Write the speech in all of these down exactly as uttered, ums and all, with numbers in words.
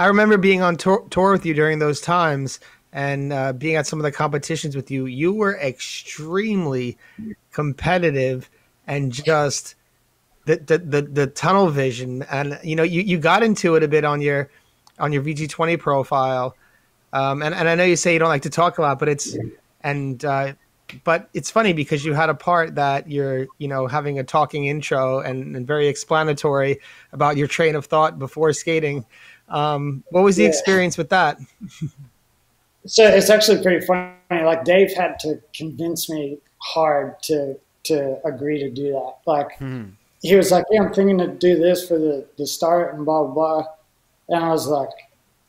I remember being on tour, tour with you during those times and uh, being at some of the competitions with you. You were extremely competitive and just the the the, the tunnel vision. And, you know, you, you got into it a bit on your on your V G twenty profile. Um, and, and I know you say you don't like to talk a lot, but it's and uh, but it's funny because you had a part that you're, you know, having a talking intro and, and very explanatory about your train of thought before skating. Um, what was the yeah. experience with that? So it's actually pretty funny. Like, Dave had to convince me hard to to agree to do that. Like, mm. he was like, "Yeah, I'm thinking to do this for the the start and blah blah blah," and I was like,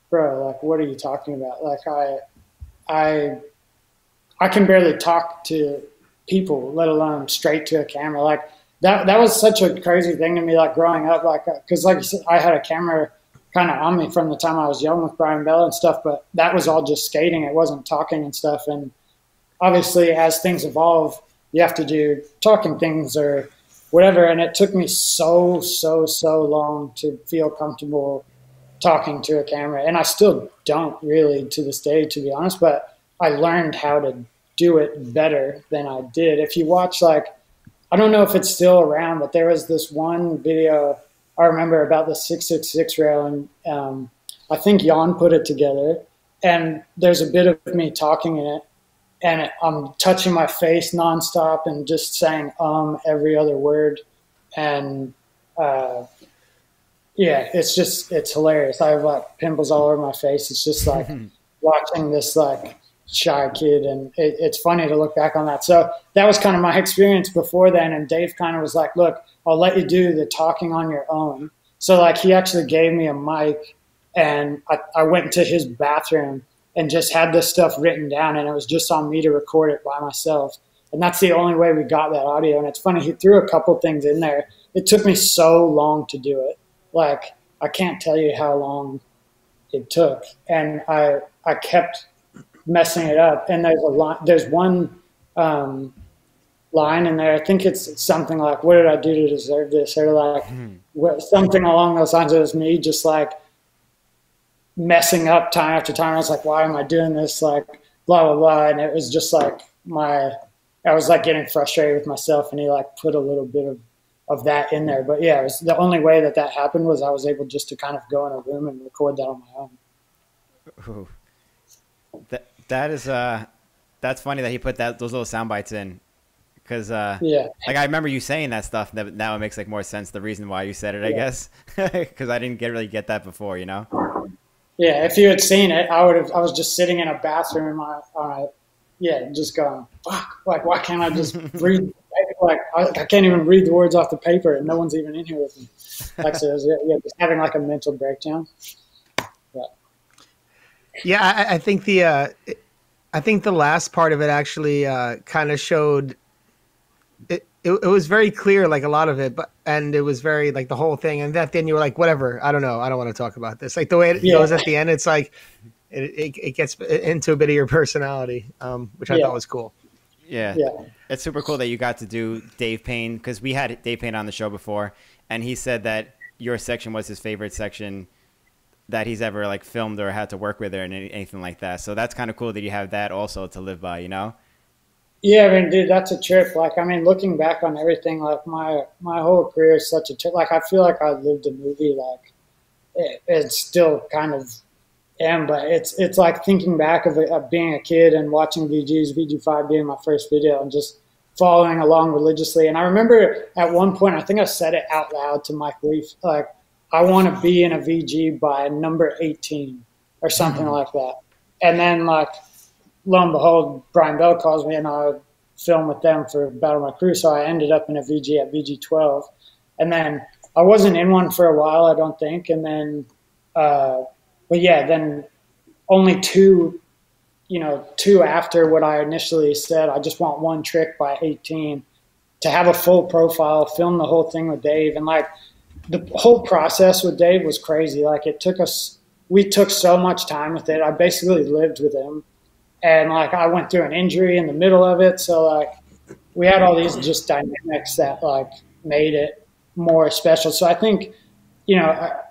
"Bro, like, what are you talking about? Like, I, I, I can barely talk to people, let alone straight to a camera." Like, that that was such a crazy thing to me. Like, growing up, like, because like you said, I had a camera kind of on me from the time I was young with Brian Bell and stuff, but that was all just skating. It wasn't talking and stuff. And obviously, as things evolve, you have to do talking things or whatever. And it took me so, so, so long to feel comfortable talking to a camera. And I still don't really to this day, to be honest, but I learned how to do it better than I did. If you watch, like, I don't know if it's still around, but there was this one video I remember about the six six six rail, and um, I think Jan put it together, and there's a bit of me talking in it, and it, I'm touching my face nonstop and just saying um every other word, and uh, yeah, it's just, it's hilarious. I have, like, pimples all over my face. It's just like watching this, like, shy kid, and it, it's funny to look back on that. So that was kind of my experience before then, and Dave kind of was like, "Look, I'll let you do the talking on your own." So, like, he actually gave me a mic, and I, I went to his bathroom and just had this stuff written down, and it was just on me to record it by myself. And that's the only way we got that audio. And it's funny, he threw a couple things in there. It took me so long to do it. Like, I can't tell you how long it took. And I I kept messing it up. And there's a lot, there's one um, line in there. I think it's something like, "What did I do to deserve this?" Or like mm. what, something along those lines. It was me just, like, messing up time after time. I was like, "Why am I doing this?" Like, blah, blah, blah. And it was just like my, I was like getting frustrated with myself, and he, like, put a little bit of, of that in there. But yeah, it was, the only way that that happened was I was able just to kind of go in a room and record that on my own. Ooh. That that is uh that's funny that he put that those little sound bites in, because uh yeah, like, I remember you saying that stuff. That now it makes, like, more sense the reason why you said it, I yeah. guess, because I didn't get really get that before, you know. Yeah, if you had seen it, I would have. I was just sitting in a bathroom in my uh, yeah, just going, "Fuck! Like, why can't I just breathe? Like, I, I can't even read the words off the paper, and no one's even in here with me." Like, so it was, yeah, just having, like, a mental breakdown. Yeah, I, I think the uh, I think the last part of it actually uh, kind of showed it, it. It was very clear, like, a lot of it, but and it was very, like, the whole thing. And that then you were like, "Whatever, I don't know, I don't want to talk about this." Like, the way it yeah. goes at the end, it's like it, it it gets into a bit of your personality, um, which I yeah. thought was cool. Yeah. yeah, it's super cool that you got to do Dave Paine, because we had Dave Paine on the show before, and he said that your section was his favorite section that he's ever, like, filmed or had to work with or anything like that. So that's kind of cool that you have that also to live by, you know? Yeah, I mean, dude, that's a trip. Like, I mean, looking back on everything, like, my, my whole career is such a trip. Like, I feel like I lived a movie. Like, it, it still kind of am, but it's, it's like thinking back of, of being a kid and watching V G's V G five being my first video and just following along religiously. And I remember at one point, I think I said it out loud to Mike Leaf, like, "I want to be in a V G by number eighteen or something like that. And then, like, lo and behold, Brian Bell calls me, and I film with them for Battle of My Crew. So I ended up in a V G at V G twelve. And then I wasn't in one for a while, I don't think. And then, uh, but yeah, then only two, you know, two after what I initially said, I just want one trick by eighteen, to have a full profile, film the whole thing with Dave. And, like, the whole process with Dave was crazy. Like, it took us, we took so much time with it. I basically lived with him. And, like, I went through an injury in the middle of it. So, like, we had all these just dynamics that, like, made it more special. So I think, you know, a,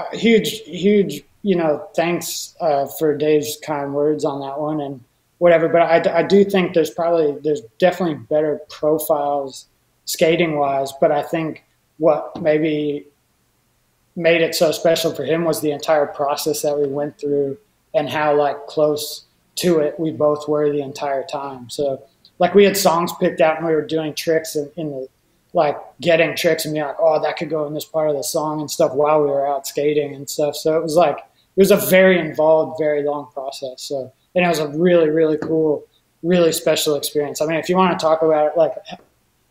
a huge, huge you know, thanks uh, for Dave's kind words on that one and whatever. But I, I do think there's probably, there's definitely better profiles skating wise. But I think what maybe made it so special for him was the entire process that we went through and how like close to it we both were the entire time. So like we had songs picked out and we were doing tricks and in, in the, like getting tricks and being like, oh, that could go in this part of the song and stuff while we were out skating and stuff. So it was like, it was a very involved, very long process. So, and it was a really, really cool, really special experience. I mean, if you want to talk about it, like,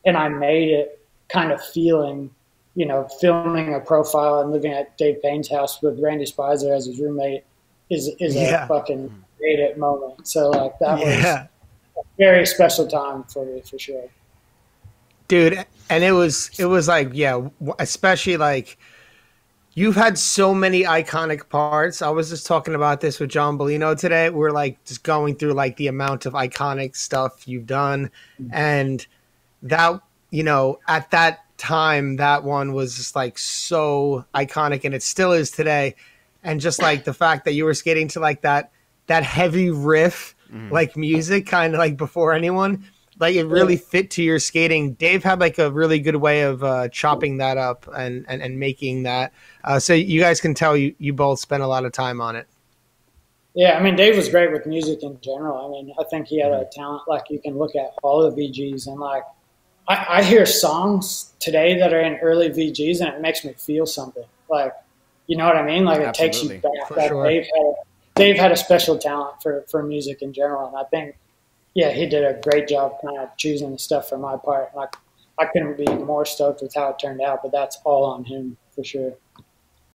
and I made it kind of feeling, you know, filming a profile and living at Dave Paine's house with Randy Spiser as his roommate is, is yeah. a fucking made it moment. So like that yeah. was a very special time for me for sure. Dude. And it was, it was like, yeah, especially like, you've had so many iconic parts. I was just talking about this with John Bellino today. We're like just going through like the amount of iconic stuff you've done. And that, you know, at that time, that one was just like so iconic and it still is today. And just like the fact that you were skating to like that, that heavy riff, mm. like music kind of like before anyone, like it really fit to your skating. Dave had like a really good way of uh, chopping that up and, and, and making that. Uh, so you guys can tell you, you both spent a lot of time on it. Yeah. I mean, Dave was great with music in general. I mean, I think he had a talent, like you can look at all the V Gs and like, I, I hear songs today that are in early V Gs and it makes me feel something like, you know what I mean? Like yeah, it takes you back. Like sure. Dave had, Dave had a special talent for, for music in general. And I think, yeah, he did a great job kind of choosing the stuff for my part. Like, I couldn't be more stoked with how it turned out, but that's all on him for sure.